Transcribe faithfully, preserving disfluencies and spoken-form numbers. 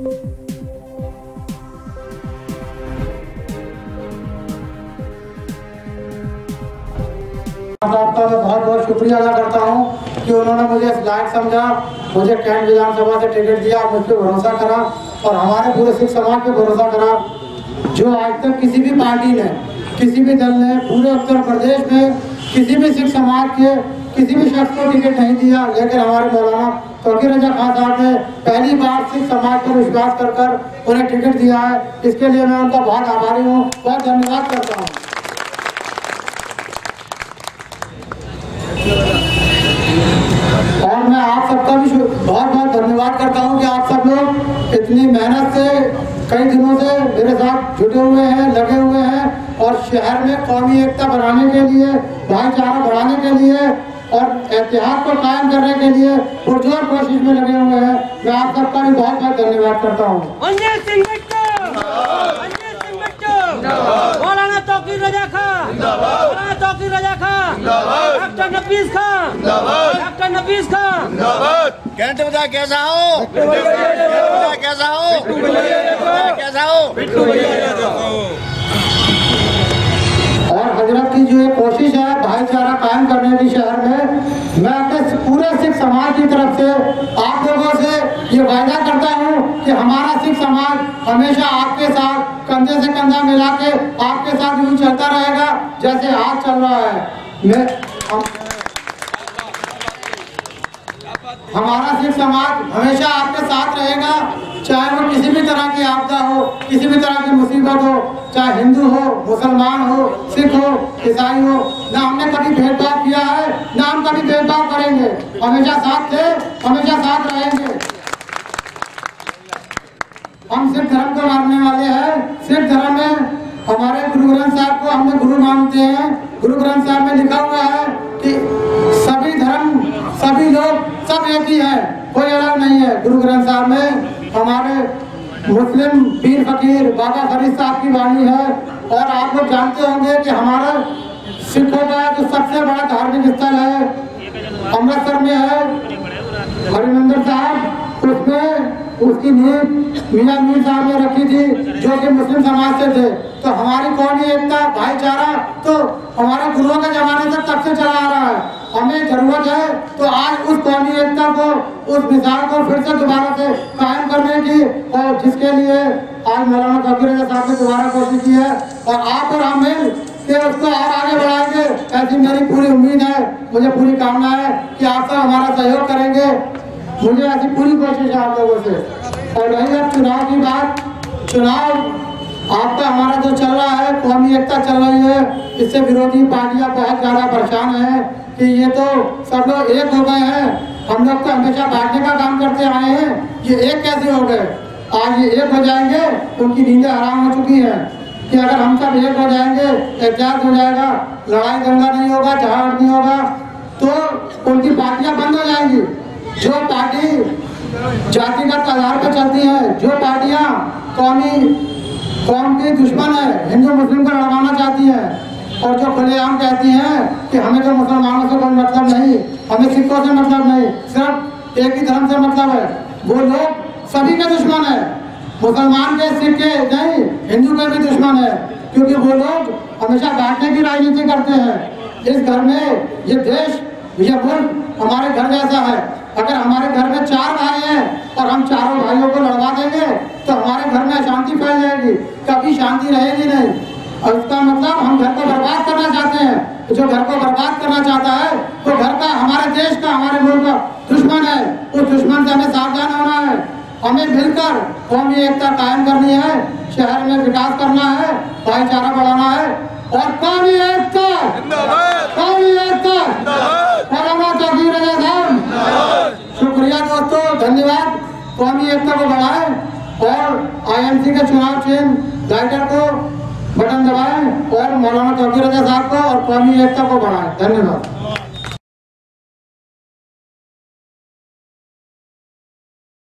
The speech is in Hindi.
आपका मैं बहुत बहुत शुक्रिया अदा करता हूँ कि उन्होंने मुझे लायक समझा, मुझे कैंट विधानसभा से टिकट दिया, मुझ पर भरोसा करा और हमारे पूरे सिख समाज पर भरोसा करा, जो आज तक किसी भी पार्टी ने, किसी भी दल ने पूरे उत्तर प्रदेश में किसी भी सिख समाज के किसी भी शख्स को टिकट नहीं दिया। लेकिन हमारे मौलाना तौकीर रजा खान साहब ने पहली बार सिख समाज पर विश्वास कर कर उन्हें टिकट दिया है। इसके लिए मैं उनका बहुत आभारी हूँ, बहुत धन्यवाद करता हूँ। और मैं आप सबका भी बहुत बहुत धन्यवाद करता हूँ कि आप सब लोग इतनी मेहनत से कई दिनों से मेरे साथ जुटे हुए हैं, लगे हुए हैं और शहर में कौमी एकता बनाने के लिए, भाईचारा बढ़ाने के लिए और इतिहास को कायम करने के लिए पुरजोर कोशिश में लगे हुए हैं। मैं आप सबका भी बहुत बहुत धन्यवाद करता हूँ। तौकीर रजा खान जिंदाबाद, तौकीर रजा खान जिंदाबाद, डॉक्टर नफीस खान जिंदाबाद, डॉक्टर नफीस खान जिंदाबाद। कैंट बजा कैसा हो, कैसा हो, कैसा हो। और हजरत की जो ये कोशिश है भाईचारा कायम करने की शहर में, मैं अपने पूरे सिख समाज की तरफ से आप लोगों से ये वायदा करता हूँ कि हमारा सिख समाज हमेशा आपके साथ कंधे से कंधा मिला के आपके साथ यूं चलता रहेगा जैसे आज चल रहा है। मैं हम, हमारा सिख समाज हमेशा आपके साथ रहेगा, चाहे वो किसी भी तरह की आपदा हो, किसी भी तरह की मुसीबत हो, चाहे हिंदू हो, मुसलमान हो, सिख हो, ईसाई हो। ना हमने कभी भेदभाव किया है, ना हम कभी भेदभाव करेंगे। हमेशा साथ थे, हमेशा साथ रहेंगे। हम सिर्फ धर्म को मानने वाले हैं, सिर्फ धर्म में हमारे गुरु ग्रंथ साहब को हमने गुरु मानते हैं। गुरु ग्रंथ साहब में लिखा हुआ है कि सभी धर्म, सभी लोग, सब एक ही है, कोई अलग नहीं है। गुरु ग्रंथ साहब में हमारे मुस्लिम पीर फकीर बाबा फरीद साहब की वाणी है। और आप लोग जानते होंगे कि हमारा सिखों का जो सबसे बड़ा धार्मिक स्थल है अमृतसर में है हरिमंदिर साहब, उसमें उसकी नींव मीना मीर साहब ने रखी थी जो कि मुस्लिम समाज से थे। तो हमारी कौमी एकता भाईचारा तो हमारे गुरुओं के जमाने से तब से चला आ रहा है। हमें जरूरत है तो आज उस कौमी एकता को, उस मिसाल को फिर से दोबारा से कायम करने की, और जिसके लिए आज मौलाना तौकीर रजा साहब ने दोबारा कोशिश की है। और आप और हम मिल के उसको और आगे बढ़ाएंगे, ऐसी मेरी पूरी उम्मीद है, मुझे पूरी कामना है कि आप सब हमारा सहयोग करेंगे। मुझे ऐसी पूरी कोशिश है आप लोगों से। और रही अब चुनाव की बात, चुनाव आपका हमारा जो चल रहा है, कौमी एकता चल रही है, इससे विरोधी पार्टियां बहुत ज़्यादा परेशान हैं कि ये तो सब लोग एक हो गए हैं, हम लोग तो हमेशा बांटने का काम करते आए हैं, ये एक कैसे हो गए। आज ये एक हो जाएंगे, उनकी नींदें हराम हो चुकी हैं कि अगर हम सब एक हो जाएंगे, एहतियात हो जाएगा, लड़ाई दंगा नहीं होगा, झगड़ा नहीं होगा, तो उनकी पार्टियाँ बंद हो जाएंगी। जो पार्टी जातिगत आधार पर चलती है, जो पार्टियां कौमी कौम की दुश्मन है, हिंदू मुस्लिम को लड़वाना चाहती है और जो खुलेआम कहती हैं कि हमें तो मुसलमानों से कोई मतलब नहीं, हमें सिखों से मतलब नहीं, सिर्फ एक ही धर्म से मतलब है, वो लोग सभी के दुश्मन है, मुसलमान के, सिख के नहीं, हिंदू के भी दुश्मन है, क्योंकि वो लोग हमेशा बांटने की राजनीति करते हैं। इस घर में ये देश, ये मुल्क हमारे घर जैसा है। अगर हमारे घर में चार भाई हैं और हम चारों भाइयों को लड़वा देंगे तो हमारे घर में अशांति फैल जाएगी, कभी शांति रहेगी नहीं। और इसका मतलब हम घर को बर्बाद करना चाहते हैं। जो घर को बर्बाद करना चाहता है वो घर का, हमारे देश का, हमारे मुल्क का दुश्मन है। उस दुश्मन से हमें सावधान होना है। हमें मिलकर कौमी एकता कायम करनी है, शहर में विकास करना है, भाईचारा बढ़ाना है और कौमी एकता, कौमी एकता। शुक्रिया दोस्तों, धन्यवाद। कौमी एकता को बढ़ाएं और आई एम सी के चुनाव चिन्ह लाइटर को बटन दबाएं और मौलाना तौकीर रजा साहब को और कौमी एकता को बढ़ाएं। धन्यवाद।